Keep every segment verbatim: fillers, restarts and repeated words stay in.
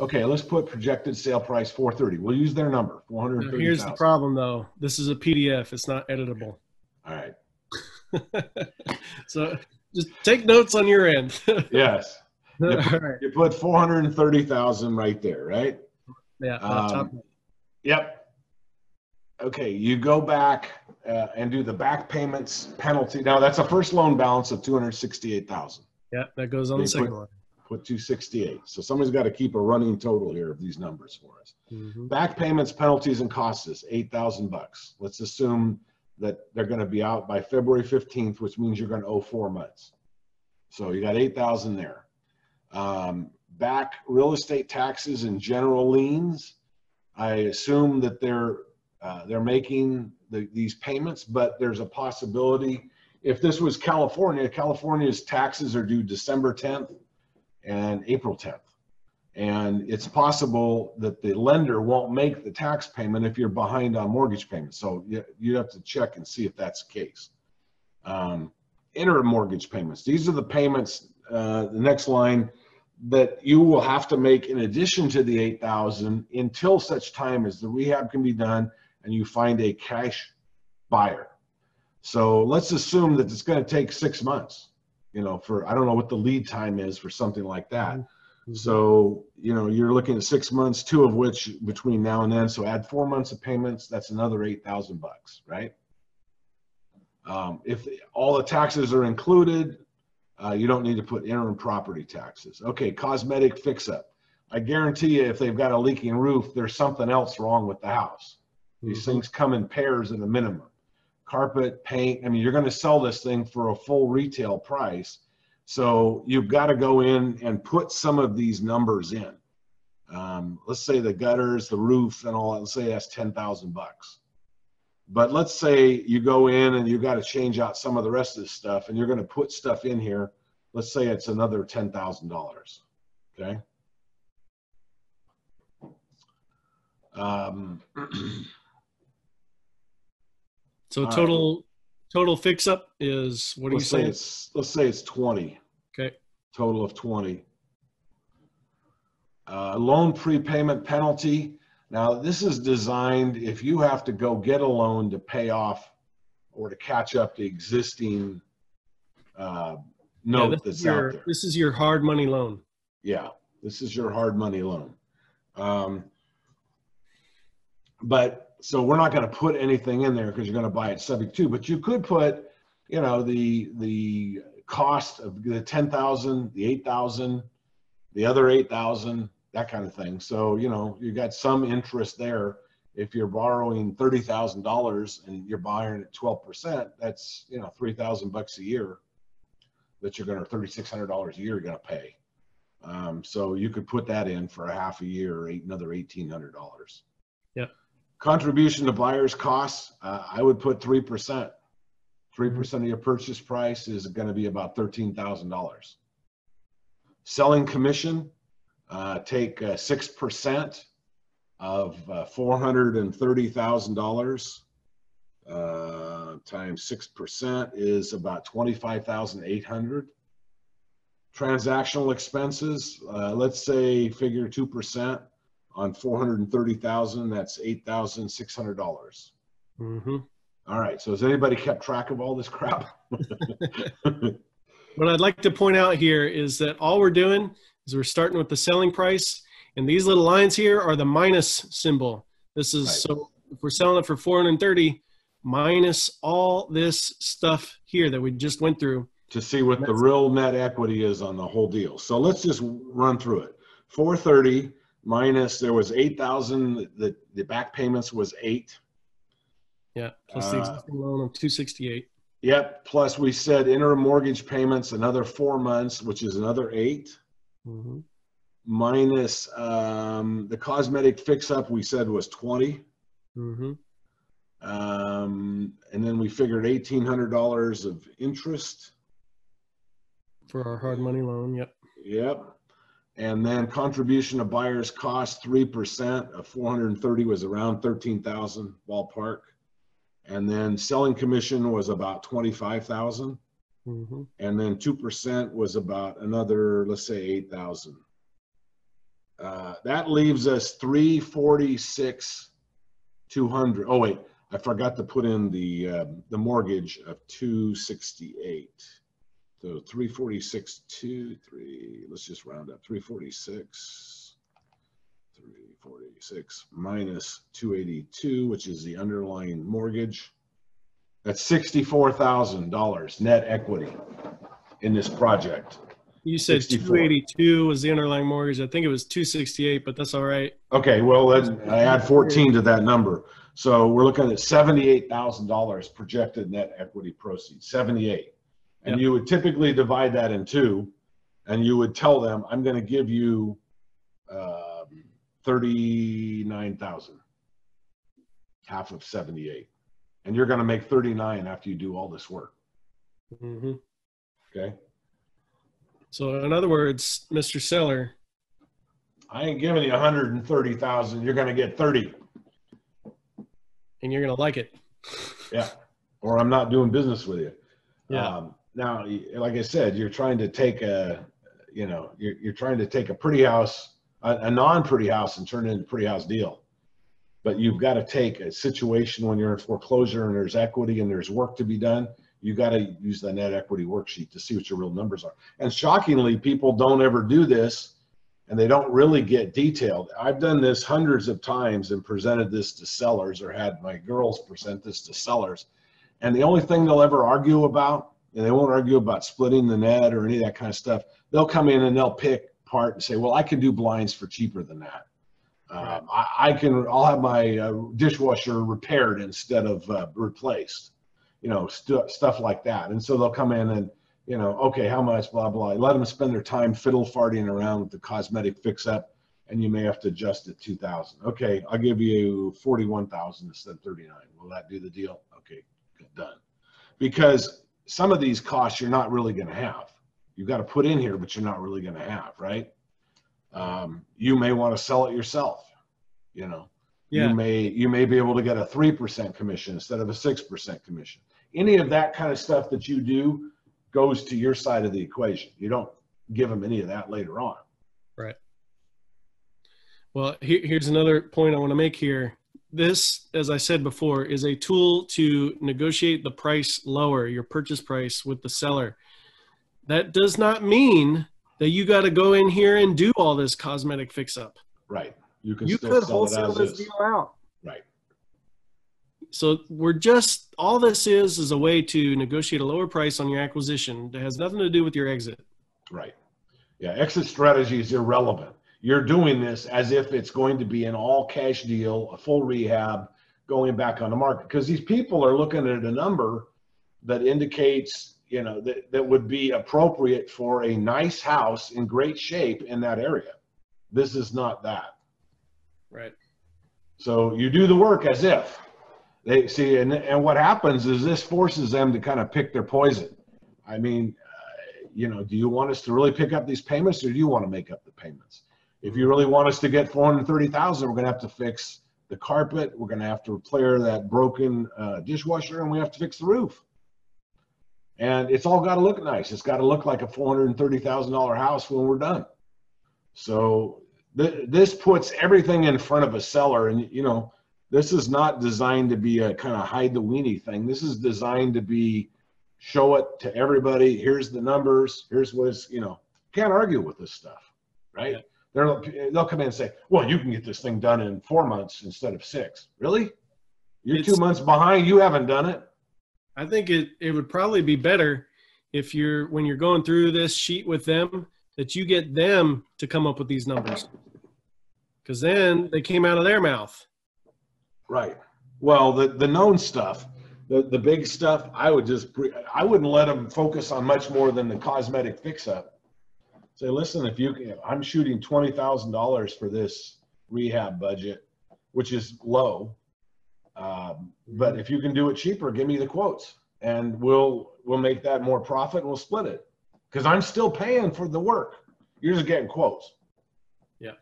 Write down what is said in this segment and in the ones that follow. Okay, let's put projected sale price four thirty. We'll use their number, four hundred thirty thousand. Here's the problem though. This is a P D F. It's not editable. All right. So just take notes on your end. Yes. You put, all right. You put four hundred thirty thousand right there, right? Yeah. Um, top. Yep. Okay, you go back uh, and do the back payments penalty. Now that's a first loan balance of two hundred sixty-eight thousand. Yeah, that goes on they the second put, line. Put two sixty-eight. So somebody's got to keep a running total here of these numbers for us. Mm-hmm. Back payments, penalties, and costs is eight thousand bucks. Let's assume that they're going to be out by February fifteenth, which means you're going to owe four months. So you got eight thousand there. Um, back real estate taxes and general liens. I assume that they're uh, they're making the, these payments, but there's a possibility. If this was California, California's taxes are due December tenth and April tenth. And it's possible that the lender won't make the tax payment if you're behind on mortgage payments. So you, you have to check and see if that's the case. Um, interim mortgage payments. These are the payments, uh, the next line, that you will have to make in addition to the eight thousand until such time as the rehab can be done and you find a cash buyer. So let's assume that it's going to take six months, you know, for, I don't know what the lead time is for something like that. Mm-hmm. So, you know, you're looking at six months, two of which between now and then. So add four months of payments. That's another eight thousand bucks, right? Um, if all the taxes are included, uh, you don't need to put interim property taxes. Okay. Cosmetic fix up. I guarantee you, if they've got a leaking roof, there's something else wrong with the house. Mm-hmm. These things come in pairs at a minimum. Carpet, paint, I mean, you're going to sell this thing for a full retail price. So you've got to go in and put some of these numbers in. Um, let's say the gutters, the roof and all that, let's say that's ten thousand bucks. But let's say you go in and you've got to change out some of the rest of this stuff and you're going to put stuff in here. Let's say it's another ten thousand dollars. Okay. Um, So total uh, total fix up is, what do you say? It's, let's say it's twenty. Okay. Total of twenty. Uh, loan prepayment penalty. Now this is designed if you have to go get a loan to pay off or to catch up the existing uh, note yeah, that's your, out there. This is your hard money loan. Yeah, this is your hard money loan. Um, but so we're not going to put anything in there because you're going to buy it subject to, but you could put, you know, the, the cost of the ten thousand, the eight thousand, the other eight thousand, that kind of thing. So, you know, you got some interest there. If you're borrowing thirty thousand dollars and you're buying at twelve percent, that's, you know, three thousand bucks a year that you're going to, thirty-six hundred dollars a year you're going to pay. Um, so you could put that in for a half a year or eight, another eighteen hundred dollars. Yeah. Contribution to buyer's costs, uh, I would put three percent. three percent mm-hmm. of your purchase price is going to be about thirteen thousand dollars. Selling commission, uh, take uh, six percent of uh, four hundred thirty thousand dollars uh, times six percent is about twenty-five thousand eight hundred dollars. Transactional expenses, uh, let's say figure two percent. On four hundred thirty thousand, that's eight thousand six hundred dollars. Mm-hmm. All right, so has anybody kept track of all this crap? What I'd like to point out here is that all we're doing is we're starting with the selling price, and these little lines here are the minus symbol. This is, right. So if we're selling it for four hundred thirty, minus all this stuff here that we just went through. To see what the real net equity is on the whole deal. So let's just run through it. four thirty. Minus, there was eight thousand, the, the back payments was eight. Yeah, plus the existing uh, loan of two sixty-eight. Yep, plus we said interim mortgage payments, another four months, which is another eight. Mm-hmm. Minus um, the cosmetic fix-up we said was twenty. Mm-hmm. Um, and then we figured eighteen hundred dollars of interest. For our hard money loan, yep. Yep. And then contribution to buyer's cost, three percent of four hundred thirty was around thirteen thousand ballpark. And then selling commission was about twenty-five thousand. Mm-hmm. And then two percent was about another, let's say eight thousand. Uh, that leaves us three forty-six, two hundred. Oh wait, I forgot to put in the, uh, the mortgage of two sixty-eight. So three forty-six, two, three, let's just round up, three forty-six, three forty-six minus two eighty-two, which is the underlying mortgage. That's sixty-four thousand dollars net equity in this project. You said two eighty-two was the underlying mortgage. I think it was two sixty-eight, but that's all right. Okay, well, then I add fourteen to that number. So we're looking at seventy-eight thousand dollars projected net equity proceeds, seventy-eight. And yep. You would typically divide that in two, and you would tell them, I'm going to give you um, thirty-nine thousand, half of seventy-eight. And you're going to make thirty-nine after you do all this work. Mm-hmm. Okay. So in other words, Mister Seller, I ain't giving you one hundred thirty thousand. You're going to get thirty. And you're going to like it. Yeah. Or I'm not doing business with you. Yeah. Um, now, like I said, you're trying to take a, you know, you're, you're trying to take a pretty house, a, a non-pretty house and turn it into a pretty house deal. But you've got to take a situation when you're in foreclosure and there's equity and there's work to be done. You got to use the net equity worksheet to see what your real numbers are. And shockingly, people don't ever do this and they don't really get detailed. I've done this hundreds of times and presented this to sellers or had my girls present this to sellers. And the only thing they'll ever argue about, and they won't argue about splitting the net or any of that kind of stuff. They'll come in and they'll pick part and say, well, I can do blinds for cheaper than that. Um, I, I can, I'll have my uh, dishwasher repaired instead of uh, replaced, you know, stu stuff like that. And so they'll come in and, you know, okay, how much, blah, blah. Let them spend their time fiddle farting around with the cosmetic fix up, and you may have to adjust it two thousand. Okay, I'll give you forty-one thousand instead of thirty-nine. Will that do the deal? Okay, good, done. Because some of these costs you're not really going to have. You've got to put in here, but you're not really going to have, right? Um, you may want to sell it yourself, you know, yeah. you may, you may be able to get a three percent commission instead of a six percent commission. Any of that kind of stuff that you do goes to your side of the equation. You don't give them any of that later on. Right. Well, here, here's another point I want to make here. This, as I said before, is a tool to negotiate the price lower, your purchase price with the seller. That does not mean that you got to go in here and do all this cosmetic fix up. Right. You can you still could sell wholesale it as this is. Deal out. Right. So we're just, all this is, is a way to negotiate a lower price on your acquisition that has nothing to do with your exit. Right. Yeah. Exit strategy is irrelevant. You're doing this as if it's going to be an all cash deal, a full rehab going back on the market. Because these people are looking at a number that indicates, you know, that, that would be appropriate for a nice house in great shape in that area. This is not that. Right. So you do the work as if they see, and, and what happens is this forces them to kind of pick their poison. I mean, uh, you know, do you want us to really pick up these payments, or do you want to make up the payments? If you really want us to get four hundred thirty thousand, we're going to have to fix the carpet. We're going to have to repair that broken uh, dishwasher, and we have to fix the roof. And it's all got to look nice. It's got to look like a four hundred thirty thousand dollar house when we're done. So th this puts everything in front of a seller. And, you know, this is not designed to be a kind of hide the weenie thing. This is designed to be show it to everybody. Here's the numbers. Here's what it's, you know, can't argue with this stuff, right? Yeah. They're, they'll come in and say, well, you can get this thing done in four months instead of six. Really? You're it's two months behind. You haven't done it. I think it, it would probably be better if you're, when you're going through this sheet with them, that you get them to come up with these numbers. Because then they came out of their mouth. Right. Well, the, the known stuff, the, the big stuff, I would just, I wouldn't let them focus on much more than the cosmetic fix-up. Say, listen, if you can, I'm shooting twenty thousand dollars for this rehab budget, which is low. Um, but if you can do it cheaper, give me the quotes and we'll, we'll make that more profit and we'll split it. Cause I'm still paying for the work. You're just getting quotes. Yeah.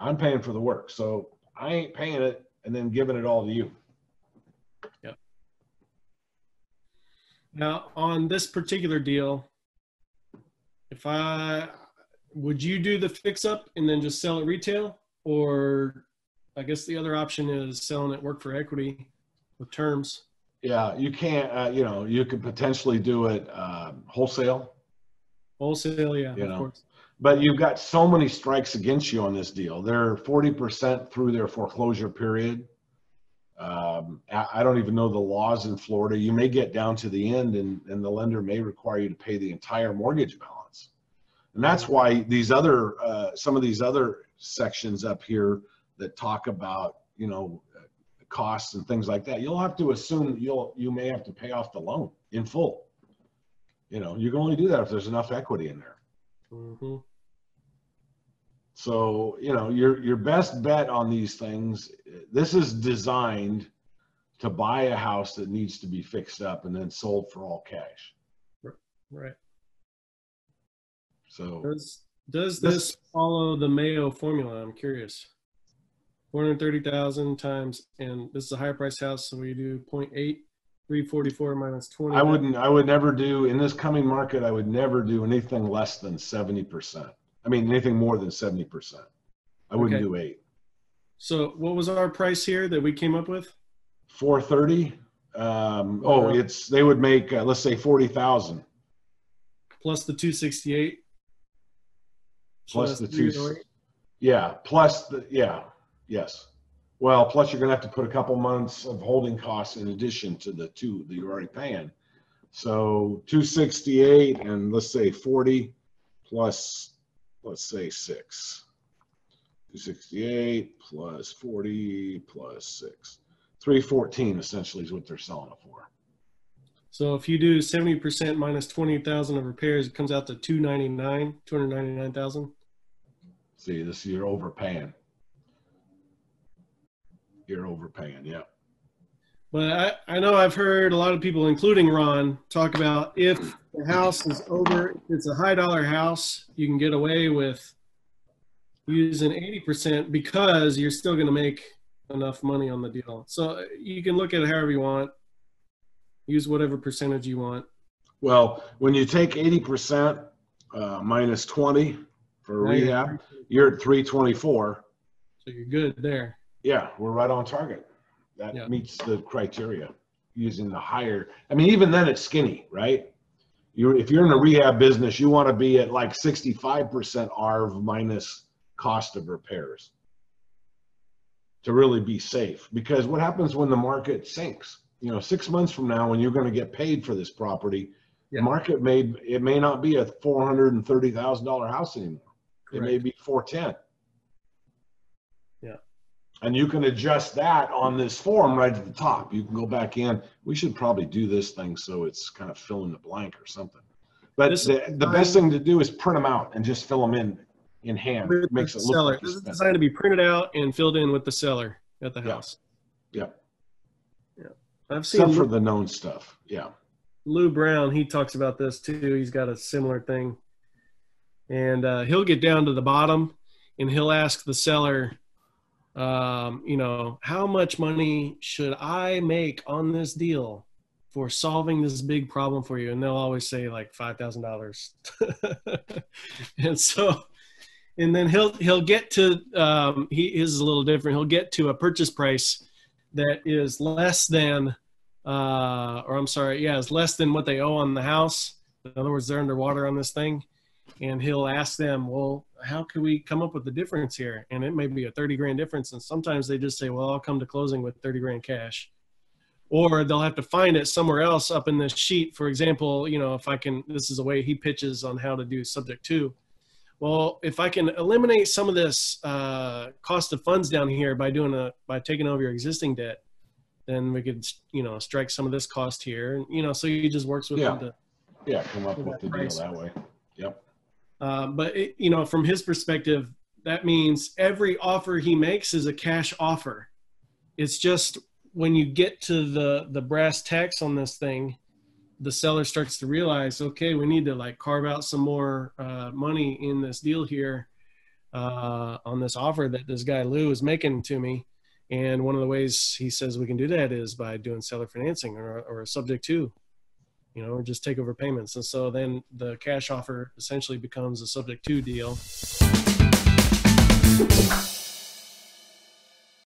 I'm paying for the work. So I ain't paying it and then giving it all to you. Yeah. Now, on this particular deal, if I, would you do the fix-up and then just sell it retail? Or I guess the other option is selling it work for equity with terms. Yeah, you can't, uh, you know, you could potentially do it uh, wholesale. Wholesale, yeah, of course. But you've got so many strikes against you on this deal. They're forty percent through their foreclosure period. Um, I don't even know the laws in Florida. You may get down to the end and, and the lender may require you to pay the entire mortgage balance. And that's why these other, uh, some of these other sections up here that talk about, you know, costs and things like that, you'll have to assume that you'll, you may have to pay off the loan in full. You know, you can only do that if there's enough equity in there. Mm-hmm. So, you know, your, your best bet on these things, this is designed to buy a house that needs to be fixed up and then sold for all cash. Right. So does, does this, this follow the Mayo formula? I'm curious. four hundred thirty thousand times, and this is a higher price house. So we do zero point eight. three forty-four minus twenty. I wouldn't, I would never do, in this coming market, I would never do anything less than seventy percent. I mean, anything more than seventy percent. I wouldn't okay. do eight. So what was our price here that we came up with? four thirty. Um, oh, uh, it's, they would make, uh, let's say forty thousand. Plus the two sixty-eight. Plus the two. Yeah. Plus the, yeah. Yes. Well, plus you're going to have to put a couple months of holding costs in addition to the two that you're already paying. So two sixty-eight and let's say forty plus, let's say six. two sixty-eight plus forty plus six. three fourteen essentially is what they're selling it for. So if you do seventy percent minus twenty thousand of repairs, it comes out to two ninety-nine, two hundred ninety-nine thousand. See, this you're overpaying. You're overpaying, yeah. But I, I know I've heard a lot of people, including Ron, talk about if the house is over, if it's a high dollar house, you can get away with using eighty percent because you're still going to make enough money on the deal. So you can look at it however you want, use whatever percentage you want. Well, when you take eighty percent uh, minus twenty for rehab, you're at three twenty-four. So you're good there. Yeah, we're right on target. That yeah. meets the criteria using the higher. I mean, even then it's skinny, right? You're, if you're in the rehab business, you want to be at like sixty-five percent A R V minus cost of repairs to really be safe. Because what happens when the market sinks? You know, six months from now when you're going to get paid for this property, yeah. the market may, it may not be a four hundred thirty thousand dollar house anymore. Correct. It may be four ten. And you can adjust that on this form right at the top. You can go back in. We should probably do this thing so it's kind of fill in the blank or something. But the, the best thing to do is print them out and just fill them in in hand. It makes it look like this is designed to be printed out and filled in with the seller at the house. Yeah. Yeah. yeah. I've seen Except Lou, for the known stuff. Yeah. Lou Brown, he talks about this too. He's got a similar thing. And uh, he'll get down to the bottom and he'll ask the seller, Um, you know, how much money should I make on this deal for solving this big problem for you? And they'll always say like five thousand dollars. And so, and then he'll, he'll get to, um, he is a little different. He'll get to a purchase price that is less than, uh, or I'm sorry, yeah, it's less than what they owe on the house. In other words, they're underwater on this thing. And he'll ask them, well, how can we come up with the difference here? And it may be a thirty grand difference. And sometimes they just say, well, I'll come to closing with thirty grand cash, or they'll have to find it somewhere else up in this sheet. For example, you know, if I can, this is a way he pitches on how to do subject two. Well, if I can eliminate some of this uh, cost of funds down here by doing a, by taking over your existing debt, then we could, you know, strike some of this cost here. And, you know, so he just works with yeah. them to, yeah, come up with the deal that way. Yep. Uh, but, it, you know, from his perspective, that means every offer he makes is a cash offer. It's just when you get to the, the brass tacks on this thing, the seller starts to realize, okay, we need to like carve out some more uh, money in this deal here uh, on this offer that this guy Lou is making to me. And one of the ways he says we can do that is by doing seller financing or, or a subject to. you know, just take over payments. And so then the cash offer essentially becomes a subject to deal.